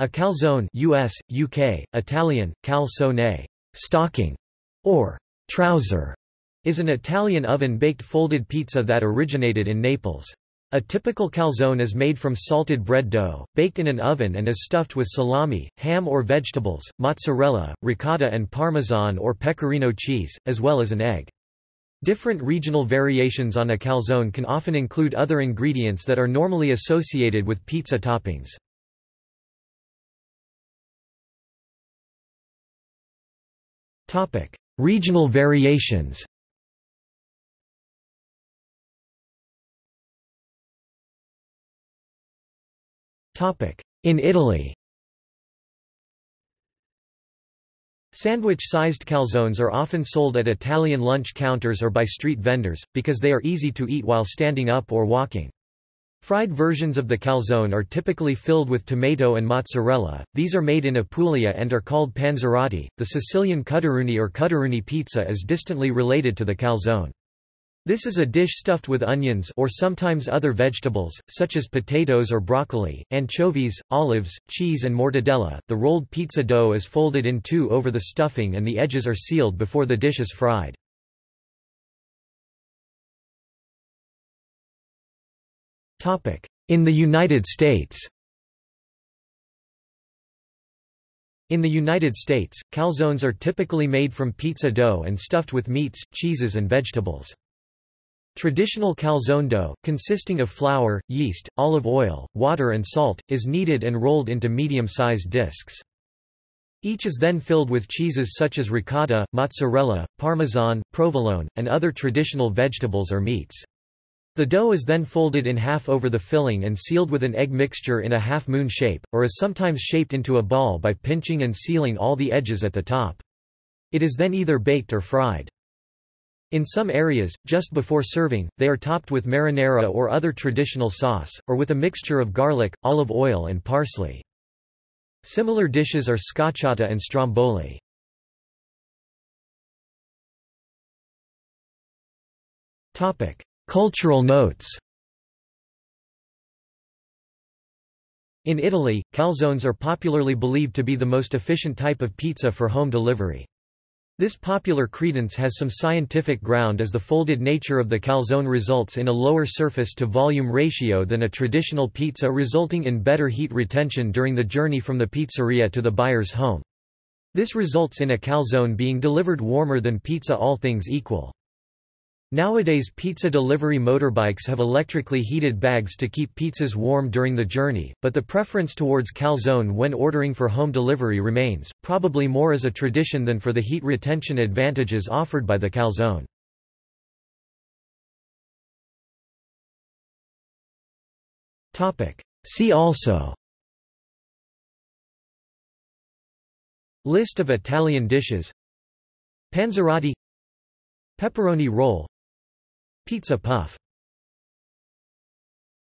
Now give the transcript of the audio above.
A calzone (US, UK, Italian, calzone, stocking, or trouser) is an Italian oven-baked folded pizza that originated in Naples. A typical calzone is made from salted bread dough, baked in an oven and is stuffed with salami, ham or vegetables, mozzarella, ricotta and Parmesan or pecorino cheese, as well as an egg. Different regional variations on a calzone can often include other ingredients that are normally associated with pizza toppings. Regional variations. In Italy, sandwich-sized calzones are often sold at Italian lunch counters or by street vendors, because they are easy to eat while standing up or walking. Fried versions of the calzone are typically filled with tomato and mozzarella. These are made in Apulia and are called panzerotti. The Sicilian cutturoni or cutturoni pizza is distantly related to the calzone. This is a dish stuffed with onions or sometimes other vegetables, such as potatoes or broccoli, anchovies, olives, cheese and mortadella. The rolled pizza dough is folded in two over the stuffing and the edges are sealed before the dish is fried. In the United States. In the United States, calzones are typically made from pizza dough and stuffed with meats, cheeses and vegetables. Traditional calzone dough, consisting of flour, yeast, olive oil, water and salt, is kneaded and rolled into medium-sized discs. Each is then filled with cheeses such as ricotta, mozzarella, Parmesan, provolone, and other traditional vegetables or meats. The dough is then folded in half over the filling and sealed with an egg mixture in a half-moon shape, or is sometimes shaped into a ball by pinching and sealing all the edges at the top. It is then either baked or fried. In some areas, just before serving, they are topped with marinara or other traditional sauce, or with a mixture of garlic, olive oil and parsley. Similar dishes are scacciata and stromboli. Cultural notes. In Italy, calzones are popularly believed to be the most efficient type of pizza for home delivery. This popular credence has some scientific ground, as the folded nature of the calzone results in a lower surface-to-volume ratio than a traditional pizza, resulting in better heat retention during the journey from the pizzeria to the buyer's home. This results in a calzone being delivered warmer than pizza, all things equal. Nowadays, pizza delivery motorbikes have electrically heated bags to keep pizzas warm during the journey, but the preference towards calzone when ordering for home delivery remains, probably more as a tradition than for the heat retention advantages offered by the calzone. See also: List of Italian dishes, Panzerotti, Pepperoni roll, pizza puff.